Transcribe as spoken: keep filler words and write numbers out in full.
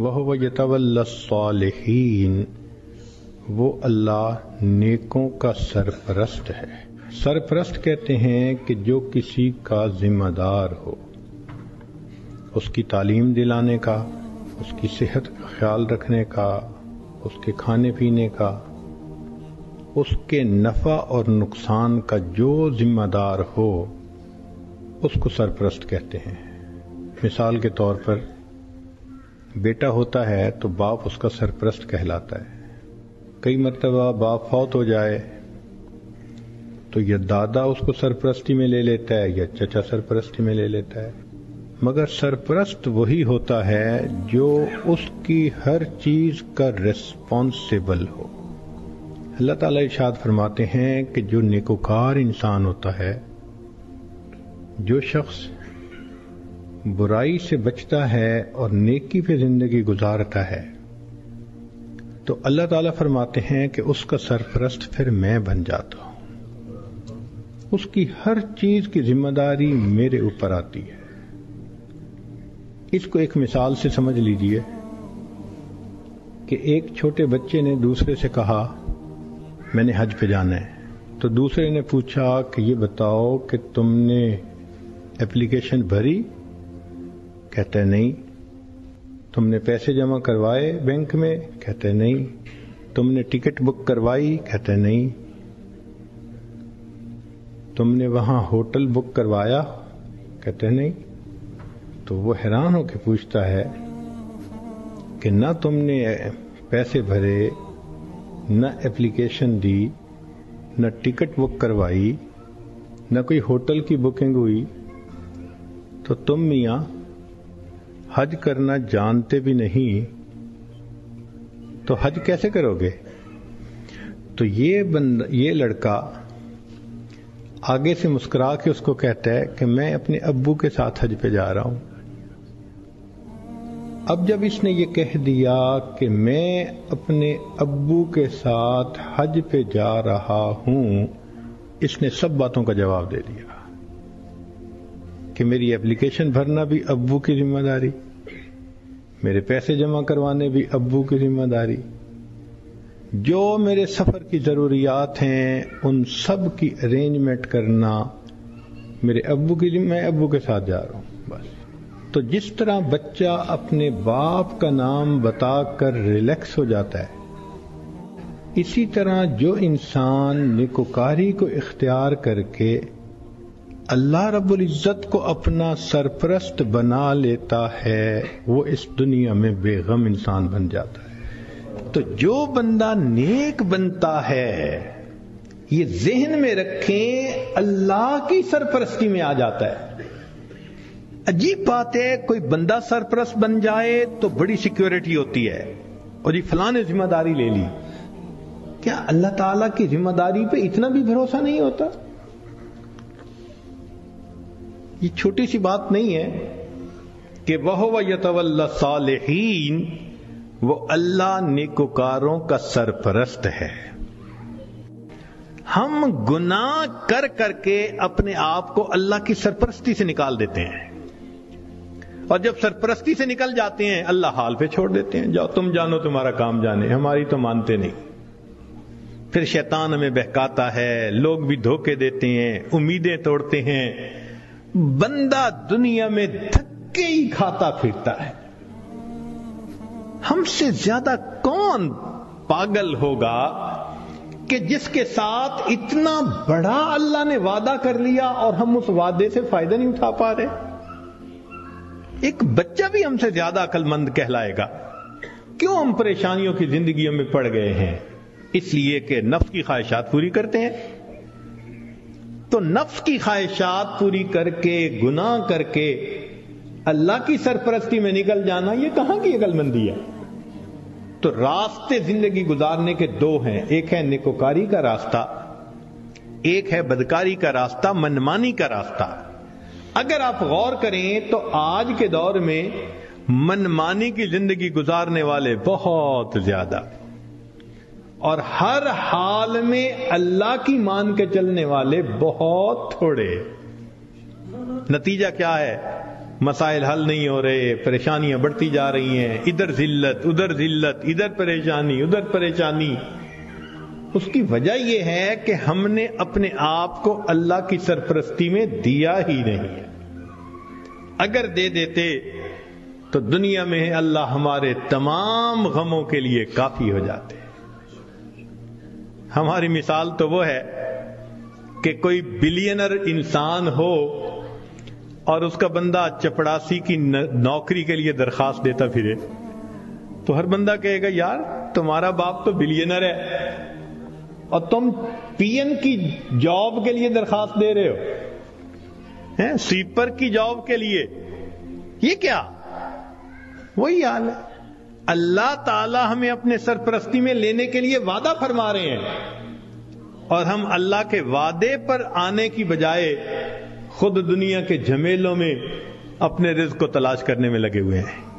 वहुव यतवल्ल सालिहीन, वो अल्लाह नेकों का सरपरस्त है। सरपरस्त कहते हैं कि जो किसी का जिम्मेदार हो, उसकी तालीम दिलाने का, उसकी सेहत का ख्याल रखने का, उसके खाने पीने का, उसके नफ़ा और नुकसान का जो जिम्मेदार हो उसको सरपरस्त कहते हैं। मिसाल के तौर पर बेटा होता है तो बाप उसका सरपरस्त कहलाता है। कई मरतबा बाप फौत हो जाए तो या दादा उसको सरपरस्ती में ले लेता है या चचा सरपरस्ती में ले लेता है, मगर सरपरस्त वही होता है जो उसकी हर चीज का रिस्पॉन्सिबल हो। अल्लाह ताला इरशाद फरमाते हैं कि जो नेकोकार इंसान होता है, जो शख्स बुराई से बचता है और नेकी पे जिंदगी गुजारता है, तो अल्लाह ताला फरमाते हैं कि उसका सरपरस्त फिर मैं बन जाता हूं। उसकी हर चीज की जिम्मेदारी मेरे ऊपर आती है। इसको एक मिसाल से समझ लीजिए कि एक छोटे बच्चे ने दूसरे से कहा मैंने हज पे जाना है, तो दूसरे ने पूछा कि ये बताओ कि तुमने एप्लीकेशन भरी? कहता है नहीं। तुमने पैसे जमा करवाए बैंक में? कहता है नहीं। तुमने टिकट बुक करवाई? कहता है नहीं। तुमने वहां होटल बुक करवाया? कहता है नहीं। तो वो हैरान होकर पूछता है कि ना तुमने पैसे भरे, न एप्लीकेशन दी, न टिकट बुक करवाई, न कोई होटल की बुकिंग हुई, तो तुम मियाँ हज करना जानते भी नहीं, तो हज कैसे करोगे? तो ये बंद ये लड़का आगे से मुस्कुरा के उसको कहता है कि मैं अपने अब्बू के साथ हज पे जा रहा हूं। अब जब इसने ये कह दिया कि मैं अपने अब्बू के साथ हज पे जा रहा हूं, इसने सब बातों का जवाब दे दिया कि मेरी एप्लीकेशन भरना भी अब्बू की जिम्मेदारी, मेरे पैसे जमा करवाने भी अब्बू की जिम्मेदारी, जो मेरे सफर की जरूरियात हैं उन सब की अरेंजमेंट करना मेरे अब्बू की, मैं अब्बू के साथ जा रहा हूं। बस, तो जिस तरह बच्चा अपने बाप का नाम बताकर रिलैक्स हो जाता है, इसी तरह जो इंसान नेकोकारी को इख्तियार करके अल्लाह रब्बुल इज़्ज़त को अपना सरपरस्त बना लेता है, वो इस दुनिया में बेगम इंसान बन जाता है। तो जो बंदा नेक बनता है, ये ज़हन में रखें, अल्लाह की सरपरस्ती में आ जाता है। अजीब बात है, कोई बंदा सरपरस्त बन जाए तो बड़ी सिक्योरिटी होती है और ये फलां ने जिम्मेदारी ले ली। क्या अल्लाह ताला की जिम्मेदारी पे इतना भी भरोसा नहीं होता? ये छोटी सी बात नहीं है कि वहुव यतवल्ल सालिहीन, वो अल्लाह नेकोकारों का सरपरस्त है। हम गुनाह कर करके अपने आप को अल्लाह की सरपरस्ती से निकाल देते हैं, और जब सरपरस्ती से निकल जाते हैं अल्लाह हाल पे छोड़ देते हैं। जाओ तुम जानो, तुम्हारा काम जाने, हमारी तो मानते नहीं। फिर शैतान हमें बहकाता है, लोग भी धोखे देते हैं, उम्मीदें तोड़ते हैं, बंदा दुनिया में धक्के ही खाता फिरता है। हमसे ज्यादा कौन पागल होगा कि जिसके साथ इतना बड़ा अल्लाह ने वादा कर लिया और हम उस वादे से फायदा नहीं उठा पा रहे। एक बच्चा भी हमसे ज्यादा अकलमंद कहलाएगा। क्यों हम परेशानियों की जिंदगियों में पड़ गए हैं? इसलिए कि नफ्स की ख्वाहिशात पूरी करते हैं। तो नफ्स की ख्वाहिशात पूरी करके, गुनाह करके अल्लाह की सरपरस्ती में निकल जाना, यह कहां की अकलमंदी है? तो रास्ते जिंदगी गुजारने के दो हैं, एक है नेकोकारी का रास्ता, एक है बदकारी का रास्ता, मनमानी का रास्ता। अगर आप गौर करें तो आज के दौर में मनमानी की जिंदगी गुजारने वाले बहुत ज्यादा और हर हाल में अल्लाह की मान के चलने वाले बहुत थोड़े। नतीजा क्या है? मसाइल हल नहीं हो रहे, परेशानियां बढ़ती जा रही हैं, इधर जिल्लत उधर जिल्लत, इधर परेशानी उधर परेशानी। उसकी वजह यह है कि हमने अपने आप को अल्लाह की सरपरस्ती में दिया ही नहीं है। अगर दे देते तो दुनिया में अल्लाह हमारे तमाम गमों के लिए काफी हो जाते। हमारी मिसाल तो वो है कि कोई बिलियनर इंसान हो और उसका बंदा चपड़ासी की नौकरी के लिए दरखास्त देता फिरे, तो हर बंदा कहेगा यार तुम्हारा बाप तो बिलियनर है और तुम पीएन की जॉब के लिए दरखास्त दे रहे हो, हैं, स्वीपर की जॉब के लिए, ये क्या। वही हाल है। अल्लाह ताला हमें अपने सरपरस्ती में लेने के लिए वादा फरमा रहे हैं और हम अल्लाह के वादे पर आने की बजाय खुद दुनिया के झमेलों में अपने रिज़्क़ को तलाश करने में लगे हुए हैं।